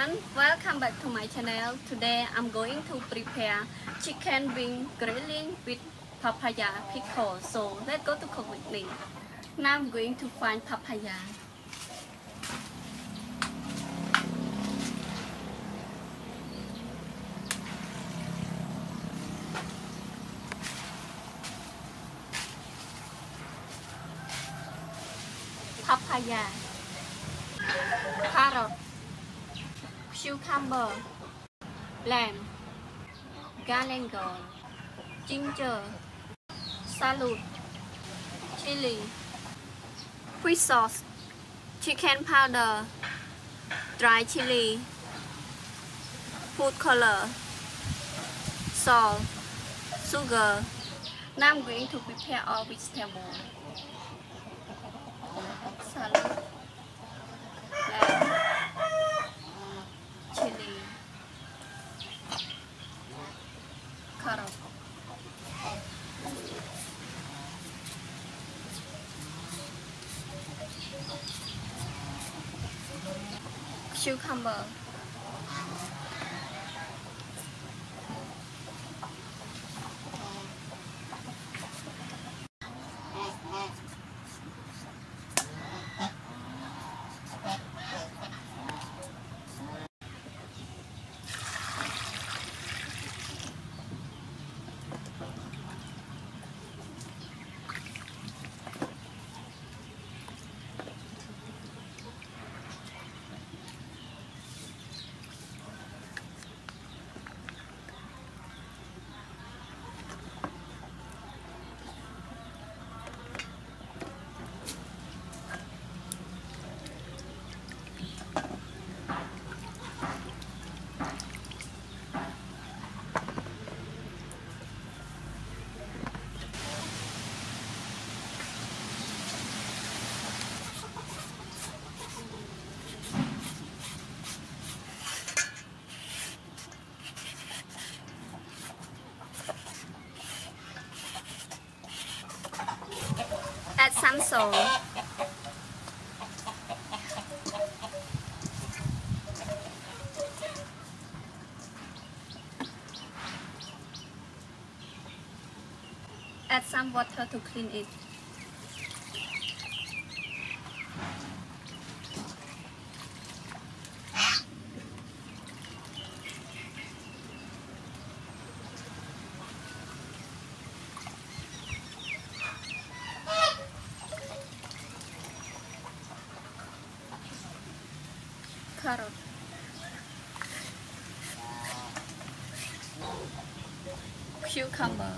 everyone, welcome back to my channel. Today I'm going to prepare chicken wing grilling with papaya pickle. So let's go to cook with me. Now I'm going to find papaya. Papaya, carrot, cucumber, lamb, garlic, ginger, salad, chili, fish sauce, chicken powder, dry chili, food color, salt, sugar. Now I'm going to prepare all vegetables. Salad, chili, carrot, cucumber, some salt, add some water to clean it. Carrot, cucumber,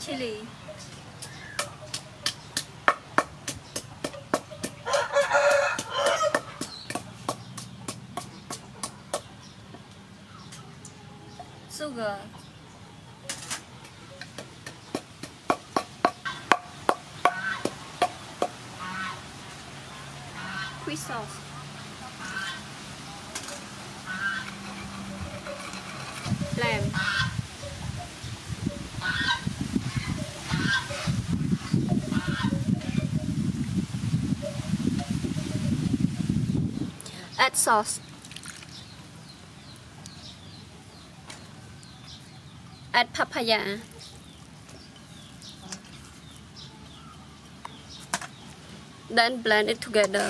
chili, sugar, fish sauce, lamb, add sauce, at papaya. Then blend it together.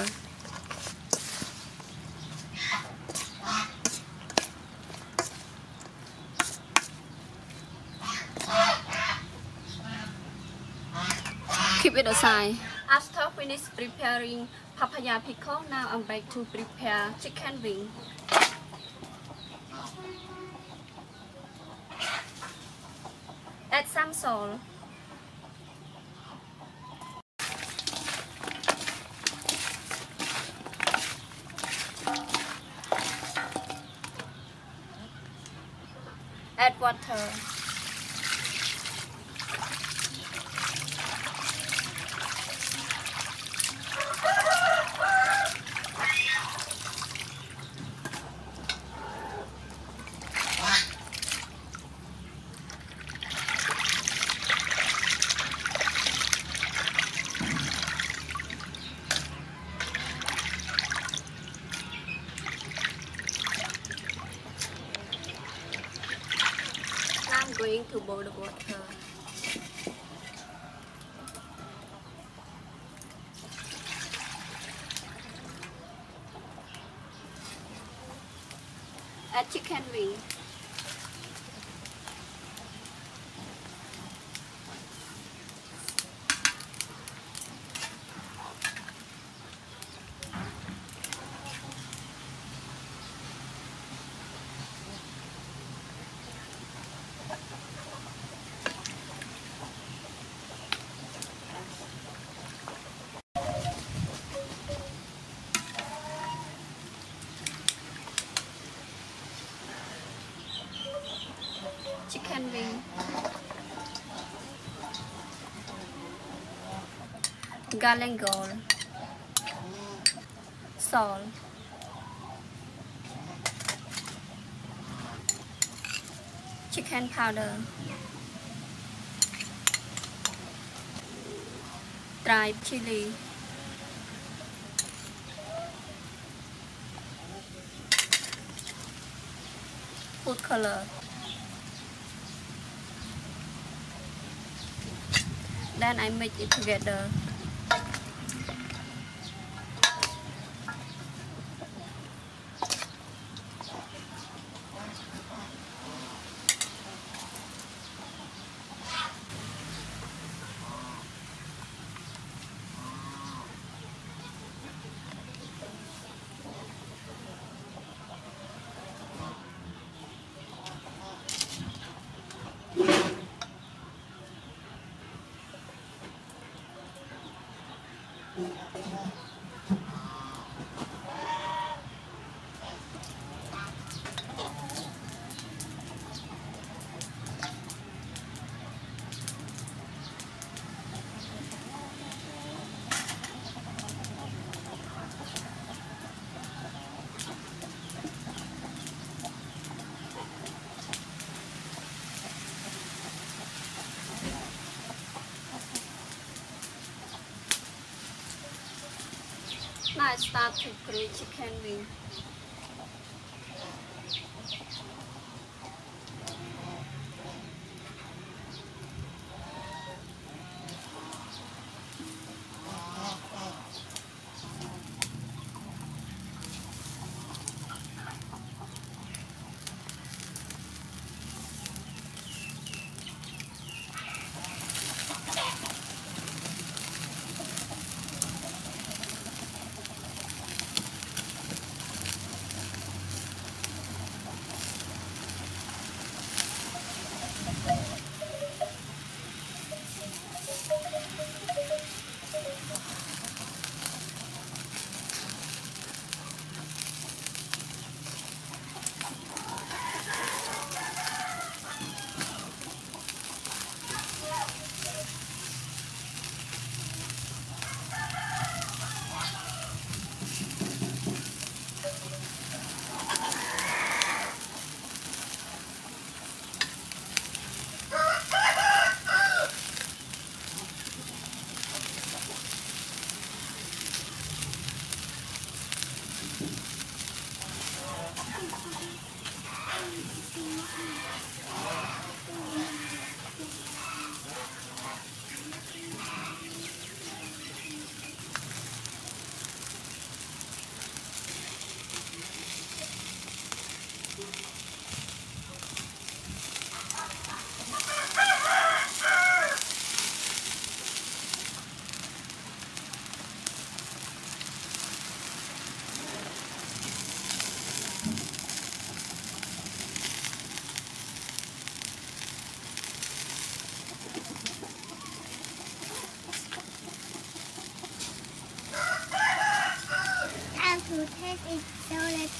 Keep it aside. After finish preparing papaya pickle, now I'm going to prepare chicken wing. Add some salt. Add water. Going to boil the water. Add chicken wing. Chicken wing. Garlic gold. Salt. Chicken powder. Dried chili. Food color. Then I mix it together. Now I start to grate chicken wing.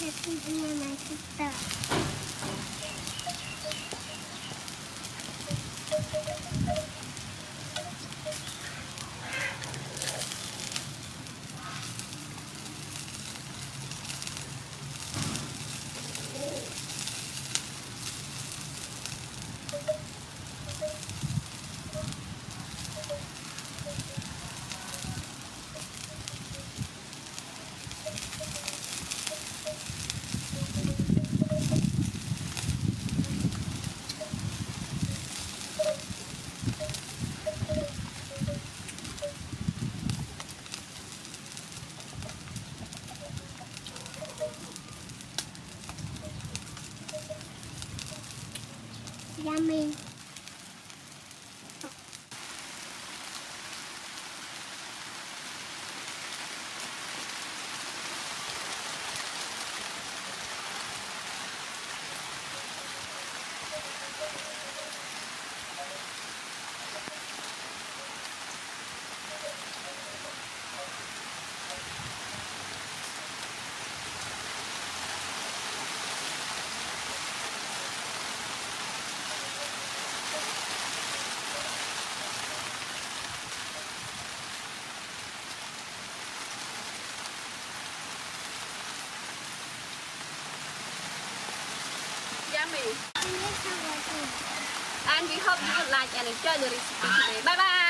happy dengan kita. Yummy. And we hope you would like and enjoy the recipe today. Bye bye!